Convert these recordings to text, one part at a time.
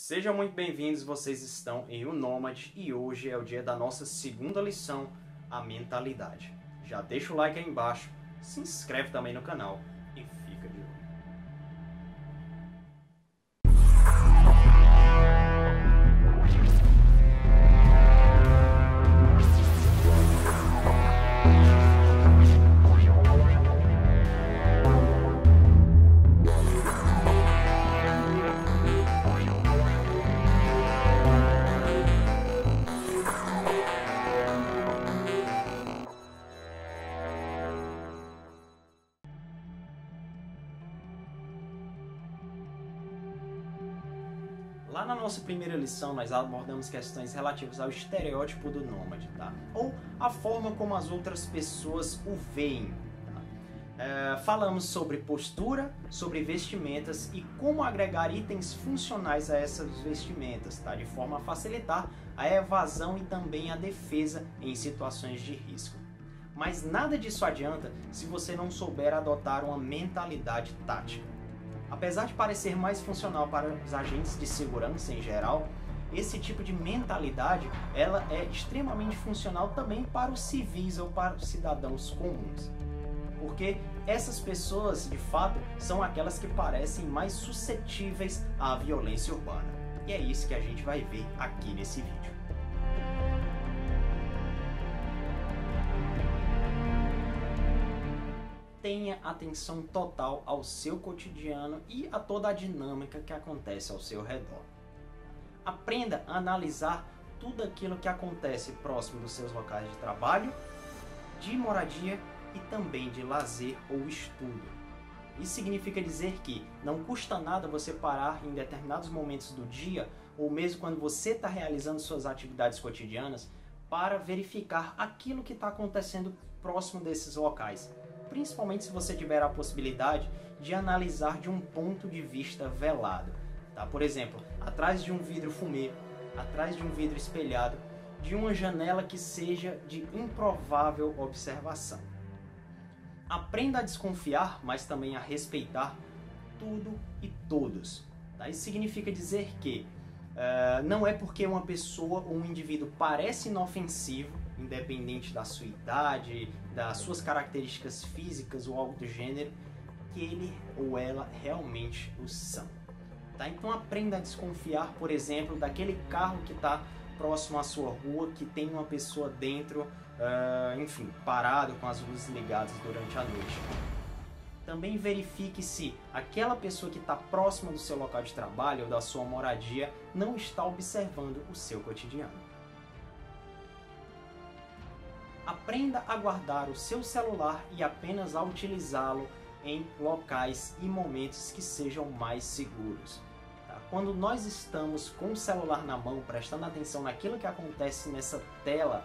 Sejam muito bem-vindos, vocês estão em O Nômade e hoje é o dia da nossa segunda lição, a mentalidade. Já deixa o like aí embaixo, se inscreve também no canal e fica de olho. Lá na nossa primeira lição, nós abordamos questões relativas ao estereótipo do nômade, tá? Ou a forma como as outras pessoas o veem. Tá? Falamos sobre postura, sobre vestimentas e como agregar itens funcionais a essas vestimentas, tá? De forma a facilitar a evasão e também a defesa em situações de risco. Mas nada disso adianta se você não souber adotar uma mentalidade tática. Apesar de parecer mais funcional para os agentes de segurança em geral, esse tipo de mentalidade ela é extremamente funcional também para os civis ou para os cidadãos comuns. Porque essas pessoas, de fato, são aquelas que parecem mais suscetíveis à violência urbana. E é isso que a gente vai ver aqui nesse vídeo. Tenha atenção total ao seu cotidiano e a toda a dinâmica que acontece ao seu redor. Aprenda a analisar tudo aquilo que acontece próximo dos seus locais de trabalho, de moradia e também de lazer ou estudo. Isso significa dizer que não custa nada você parar em determinados momentos do dia ou mesmo quando você está realizando suas atividades cotidianas para verificar aquilo que está acontecendo próximo desses locais. Principalmente se você tiver a possibilidade de analisar de um ponto de vista velado. Tá? Por exemplo, atrás de um vidro fumê, atrás de um vidro espelhado, de uma janela que seja de improvável observação. Aprenda a desconfiar, mas também a respeitar tudo e todos. Tá? Isso significa dizer que não é porque uma pessoa ou um indivíduo parece inofensivo, independente da sua idade, das suas características físicas ou algo do gênero, que ele ou ela realmente o são. Tá? Então aprenda a desconfiar, por exemplo, daquele carro que está próximo à sua rua, que tem uma pessoa dentro, enfim, parado com as luzes ligadas durante a noite. Também verifique se aquela pessoa que está próxima do seu local de trabalho ou da sua moradia não está observando o seu cotidiano. Aprenda a guardar o seu celular e apenas a utilizá-lo em locais e momentos que sejam mais seguros. Tá? Quando nós estamos com o celular na mão, prestando atenção naquilo que acontece nessa tela,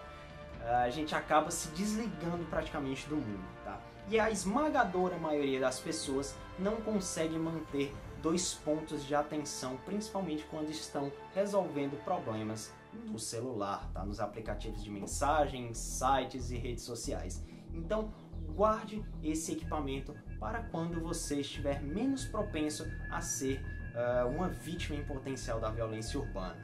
a gente acaba se desligando praticamente do mundo. Tá? E a esmagadora maioria das pessoas não consegue manter dois pontos de atenção, principalmente quando estão resolvendo problemas no celular, tá? Nos aplicativos de mensagens, sites e redes sociais. Então, guarde esse equipamento para quando você estiver menos propenso a ser uma vítima em potencial da violência urbana.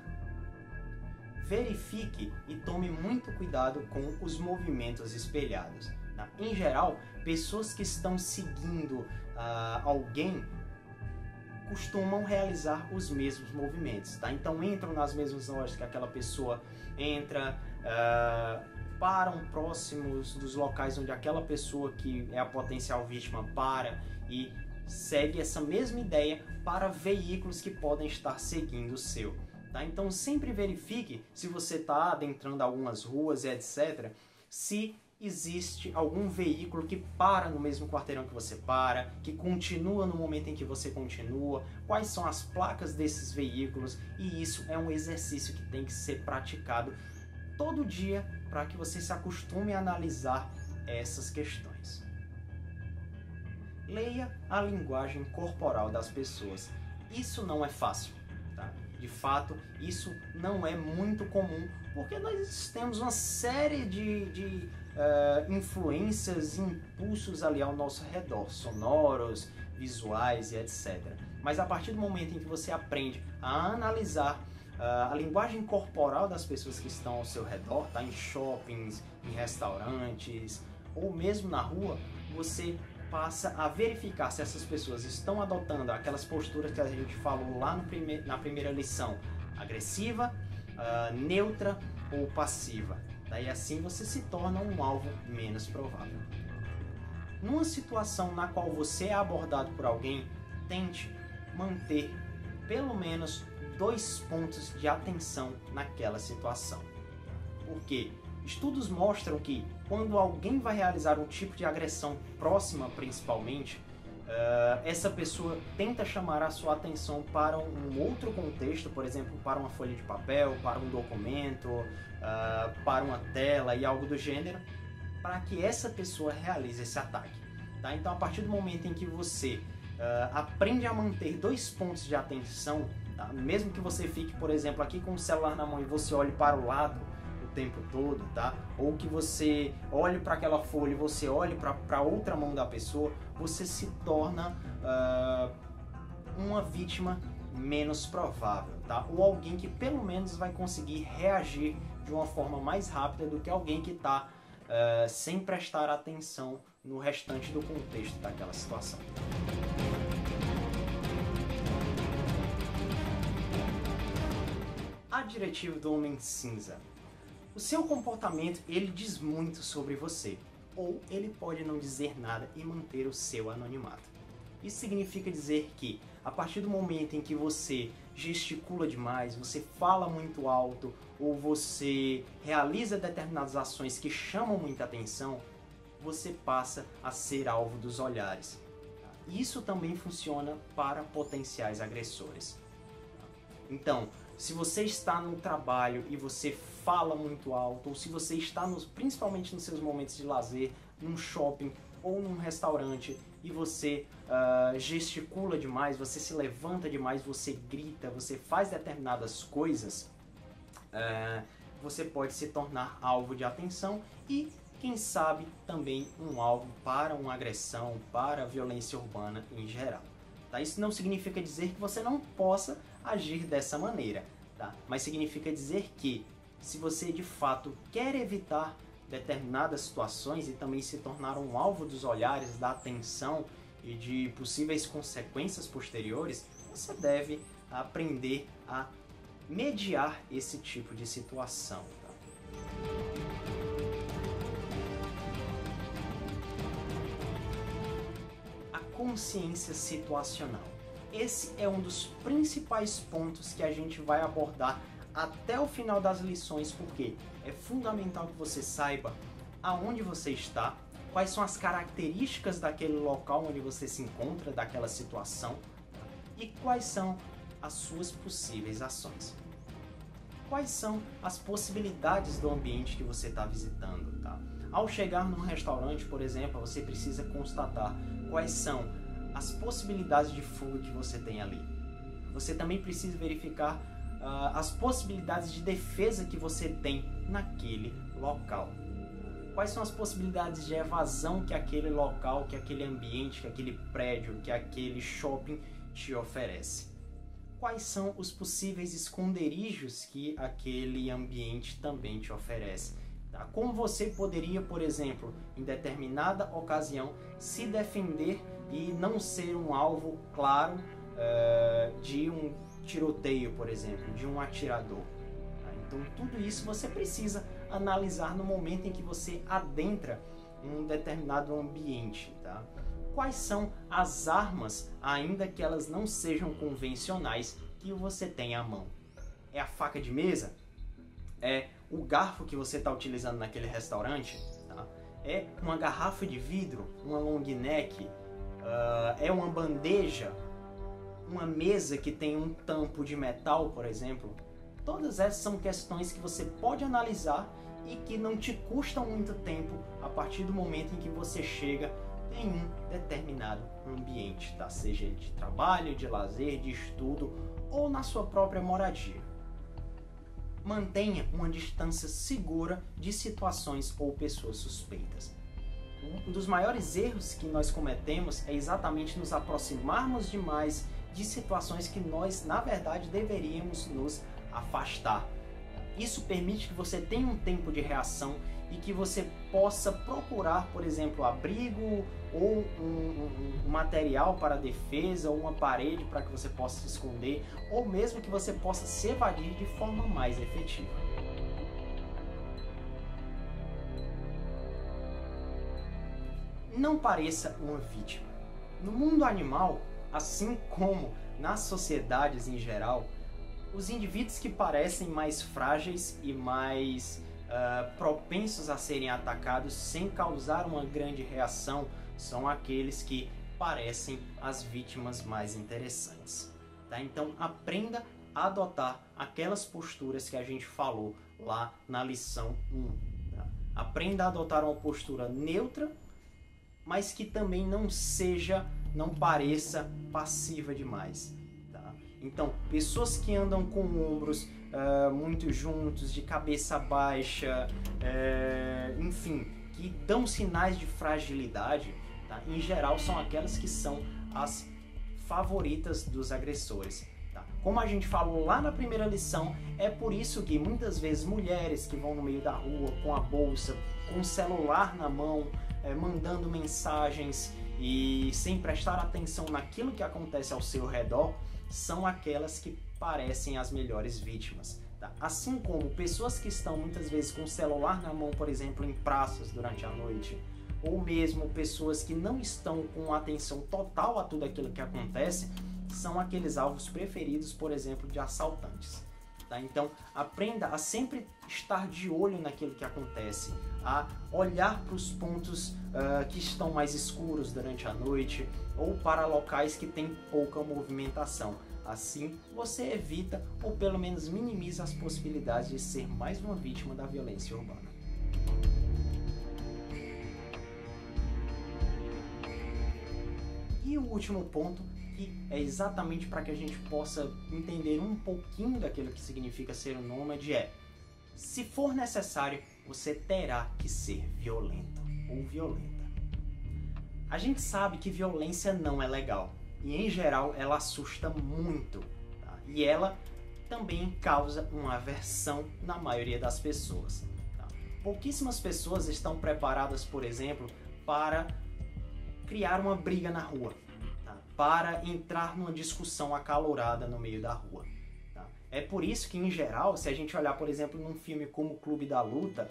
Verifique e tome muito cuidado com os movimentos espelhados. Tá? Em geral, pessoas que estão seguindo alguém costumam realizar os mesmos movimentos, tá? Então entram nas mesmas lojas que aquela pessoa entra, param próximos dos locais onde aquela pessoa que é a potencial vítima para e segue essa mesma ideia para veículos que podem estar seguindo o seu, tá? Então sempre verifique se você está adentrando algumas ruas e etc, se existe algum veículo que para no mesmo quarteirão que você para, que continua no momento em que você continua, quais são as placas desses veículos, e isso é um exercício que tem que ser praticado todo dia para que você se acostume a analisar essas questões. Leia a linguagem corporal das pessoas. Isso não é fácil, tá? De fato, isso não é muito comum, porque nós temos uma série de influências e impulsos ali ao nosso redor, sonoros, visuais e etc. mas a partir do momento em que você aprende a analisar a linguagem corporal das pessoas que estão ao seu redor, tá? Em shoppings, em restaurantes ou mesmo na rua, você passa a verificar se essas pessoas estão adotando aquelas posturas que a gente falou lá na primeira lição, agressiva, neutra ou passiva. Daí assim você se torna um alvo menos provável. Numa situação na qual você é abordado por alguém, tente manter pelo menos 2 pontos de atenção naquela situação. Por quê? Estudos mostram que quando alguém vai realizar um tipo de agressão próxima, principalmente, essa pessoa tenta chamar a sua atenção para um outro contexto, por exemplo, para uma folha de papel, para um documento, para uma tela e algo do gênero, para que essa pessoa realize esse ataque. Tá? Então, a partir do momento em que você aprende a manter 2 pontos de atenção, tá? Mesmo que você fique, por exemplo, aqui com o celular na mão e você olhe para o lado o tempo todo, tá? Ou que você olhe para aquela folha e você olhe para outra mão da pessoa, você se torna uma vítima menos provável, tá? Ou alguém que pelo menos vai conseguir reagir de uma forma mais rápida do que alguém que está sem prestar atenção no restante do contexto daquela situação. A diretiva do Homem Cinza. O seu comportamento, ele diz muito sobre você, ou ele pode não dizer nada e manter o seu anonimato. Isso significa dizer que, a partir do momento em que você gesticula demais, você fala muito alto, ou você realiza determinadas ações que chamam muita atenção, você passa a ser alvo dos olhares. Isso também funciona para potenciais agressores. Então, se você está no trabalho e você fala muito alto, ou se você está principalmente nos seus momentos de lazer, num shopping ou num restaurante, e você gesticula demais, você se levanta demais, você grita, você faz determinadas coisas, você pode se tornar alvo de atenção e, quem sabe, também um alvo para uma agressão, para a violência urbana em geral. Tá? Isso não significa dizer que você não possa agir dessa maneira, tá? Mas significa dizer que, se você de fato quer evitar determinadas situações e também se tornar um alvo dos olhares, da atenção e de possíveis consequências posteriores, você deve aprender a mediar esse tipo de situação. Tá? A consciência situacional. Esse é um dos principais pontos que a gente vai abordar até o final das lições, porque é fundamental que você saiba aonde você está, quais são as características daquele local onde você se encontra, daquela situação, e quais são as suas possíveis ações. Quais são as possibilidades do ambiente que você está visitando, tá? Ao chegar num restaurante, por exemplo, você precisa constatar quais são as possibilidades de fuga que você tem ali. Você também precisa verificar as possibilidades de defesa que você tem naquele local. Quais são as possibilidades de evasão que aquele local, que aquele ambiente, que aquele prédio, que aquele shopping te oferece? Quais são os possíveis esconderijos que aquele ambiente também te oferece? Tá? Como você poderia, por exemplo, em determinada ocasião, se defender e não ser um alvo claro de um tiroteio, por exemplo, de um atirador. Tá? Então, tudo isso você precisa analisar no momento em que você adentra um determinado ambiente. Tá? Quais são as armas, ainda que elas não sejam convencionais, que você tem à mão? É a faca de mesa? É o garfo que você está utilizando naquele restaurante? Tá? É uma garrafa de vidro? Uma long neck? É uma bandeja? Uma mesa que tem um tampo de metal, por exemplo? Todas essas são questões que você pode analisar e que não te custam muito tempo a partir do momento em que você chega em um determinado ambiente, tá? Seja de trabalho, de lazer, de estudo ou na sua própria moradia. Mantenha uma distância segura de situações ou pessoas suspeitas. Um dos maiores erros que nós cometemos é exatamente nos aproximarmos demais de situações que nós, na verdade, deveríamos nos afastar. Isso permite que você tenha um tempo de reação e que você possa procurar, por exemplo, abrigo ou um material para defesa ou uma parede para que você possa se esconder, ou mesmo que você possa se evadir de forma mais efetiva. Não pareça uma vítima. No mundo animal, assim como nas sociedades em geral, os indivíduos que parecem mais frágeis e mais propensos a serem atacados sem causar uma grande reação são aqueles que parecem as vítimas mais interessantes. Tá? Então aprenda a adotar aquelas posturas que a gente falou lá na lição 1. Tá? Aprenda a adotar uma postura neutra, mas que também não pareça passiva demais. Então, pessoas que andam com ombros muito juntos, de cabeça baixa, enfim, que dão sinais de fragilidade, tá? Em geral são aquelas que são as favoritas dos agressores. Tá? Como a gente falou lá na primeira lição, é por isso que muitas vezes mulheres que vão no meio da rua com a bolsa, com o celular na mão, mandando mensagens e sem prestar atenção naquilo que acontece ao seu redor, são aquelas que parecem as melhores vítimas. Tá? Assim como pessoas que estão muitas vezes com o celular na mão, por exemplo, em praças durante a noite, ou mesmo pessoas que não estão com atenção total a tudo aquilo que acontece, são aqueles alvos preferidos, por exemplo, de assaltantes. Tá? Então, aprenda a sempre estar de olho naquilo que acontece, a olhar para os pontos que estão mais escuros durante a noite ou para locais que têm pouca movimentação. Assim, você evita ou pelo menos minimiza as possibilidades de ser mais uma vítima da violência urbana. E o último ponto, é exatamente para que a gente possa entender um pouquinho daquilo que significa ser um nômade, é: se for necessário, você terá que ser violento ou violenta. A gente sabe que violência não é legal e, em geral, ela assusta muito, tá? E ela também causa uma aversão na maioria das pessoas. Tá? Pouquíssimas pessoas estão preparadas, por exemplo, para criar uma briga na rua, para entrar numa discussão acalorada no meio da rua. Tá? É por isso que, em geral, se a gente olhar, por exemplo, num filme como Clube da Luta,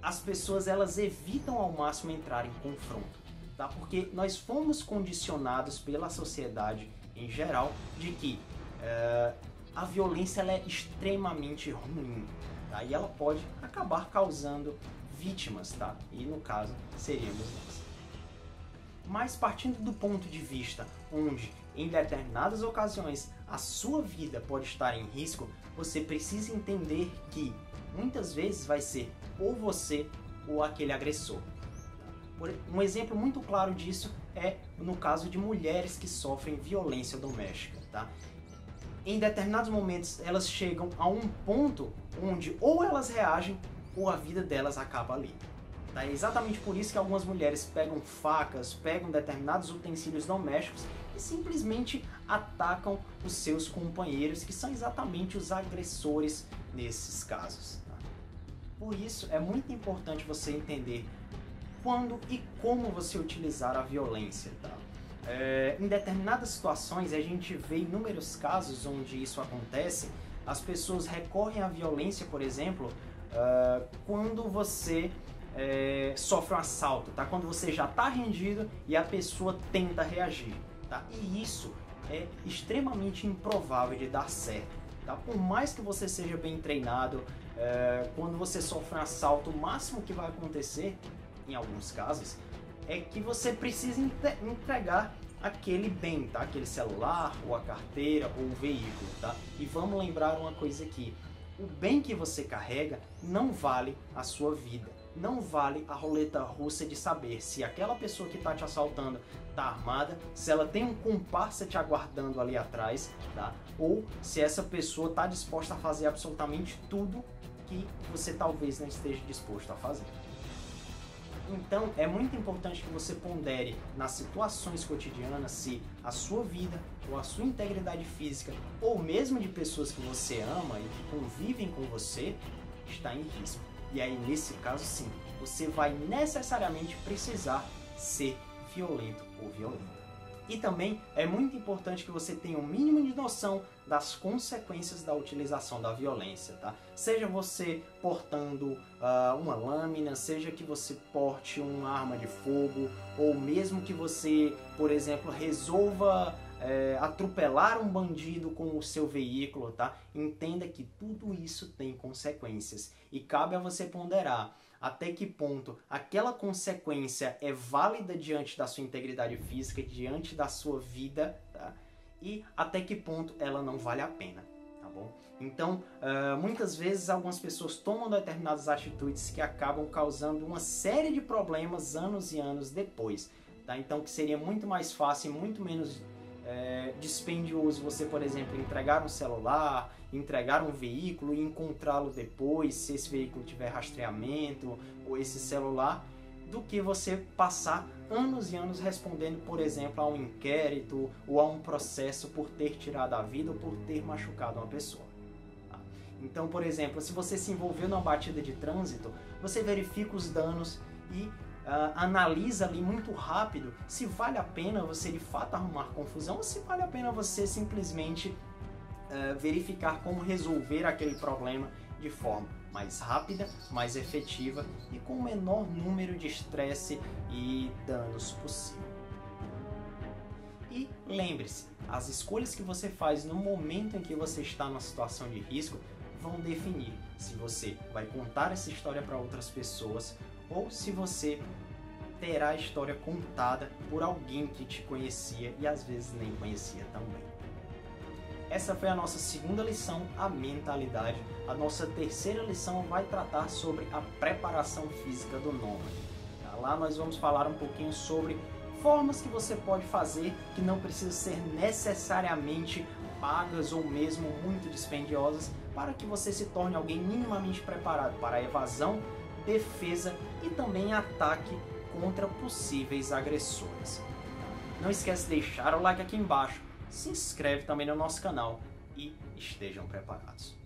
as pessoas elas evitam ao máximo entrar em confronto, tá? Porque nós fomos condicionados pela sociedade, em geral, de que a violência ela é extremamente ruim, tá? E ela pode acabar causando vítimas, tá? E, no caso, seríamos nós. Mas partindo do ponto de vista onde, em determinadas ocasiões, a sua vida pode estar em risco, você precisa entender que muitas vezes vai ser ou você ou aquele agressor. Um exemplo muito claro disso é no caso de mulheres que sofrem violência doméstica. Tá? Em determinados momentos, elas chegam a um ponto onde ou elas reagem ou a vida delas acaba ali. Tá? É exatamente por isso que algumas mulheres pegam facas, pegam determinados utensílios domésticos e simplesmente atacam os seus companheiros, que são exatamente os agressores nesses casos. Tá? Por isso, é muito importante você entender quando e como você utilizar a violência. Tá? Em determinadas situações, a gente vê inúmeros casos onde isso acontece. As pessoas recorrem à violência, por exemplo, quando você sofre um assalto, tá? Quando você já está rendido e a pessoa tenta reagir, tá? E isso é extremamente improvável de dar certo, tá? Por mais que você seja bem treinado, quando você sofre um assalto, o máximo que vai acontecer, em alguns casos, é que você precisa entregar aquele bem, tá? Aquele celular, ou a carteira, ou o veículo, tá? E vamos lembrar uma coisa aqui: o bem que você carrega não vale a sua vida. Não vale a roleta russa de saber se aquela pessoa que está te assaltando está armada, se ela tem um comparsa te aguardando ali atrás, tá? Ou se essa pessoa está disposta a fazer absolutamente tudo que você talvez não esteja disposto a fazer. Então, é muito importante que você pondere nas situações cotidianas se a sua vida ou a sua integridade física ou mesmo de pessoas que você ama e que convivem com você está em risco. E aí, nesse caso, sim, você vai necessariamente precisar ser violento ou violenta. E também é muito importante que você tenha um mínimo de noção das consequências da utilização da violência, tá? Seja você portando uma lâmina, seja que você porte uma arma de fogo, ou mesmo que você, por exemplo, resolva atropelar um bandido com o seu veículo, tá? Entenda que tudo isso tem consequências e cabe a você ponderar até que ponto aquela consequência é válida diante da sua integridade física, diante da sua vida, tá? E até que ponto ela não vale a pena, tá bom? Então, muitas vezes algumas pessoas tomam determinadas atitudes que acabam causando uma série de problemas anos e anos depois, tá? Então, que seria muito mais fácil e muito menos dispendioso você, por exemplo, entregar um celular, entregar um veículo e encontrá-lo depois, se esse veículo tiver rastreamento ou esse celular, do que você passar anos e anos respondendo, por exemplo, a um inquérito ou a um processo por ter tirado a vida ou por ter machucado uma pessoa. Então, por exemplo, se você se envolveu numa batida de trânsito, você verifica os danos e analisa ali muito rápido se vale a pena você de fato arrumar confusão ou se vale a pena você simplesmente verificar como resolver aquele problema de forma mais rápida, mais efetiva e com o menor número de estresse e danos possível. E lembre-se, as escolhas que você faz no momento em que você está numa situação de risco vão definir se você vai contar essa história para outras pessoas ou se você terá a história contada por alguém que te conhecia e às vezes nem conhecia também. Essa foi a nossa segunda lição, a mentalidade. A nossa terceira lição vai tratar sobre a preparação física do nômade. Lá nós vamos falar um pouquinho sobre formas que você pode fazer que não precisam ser necessariamente pagas ou mesmo muito dispendiosas para que você se torne alguém minimamente preparado para a evasão, defesa e também ataque contra possíveis agressores. Não esquece de deixar o like aqui embaixo, se inscreve também no nosso canal e estejam preparados.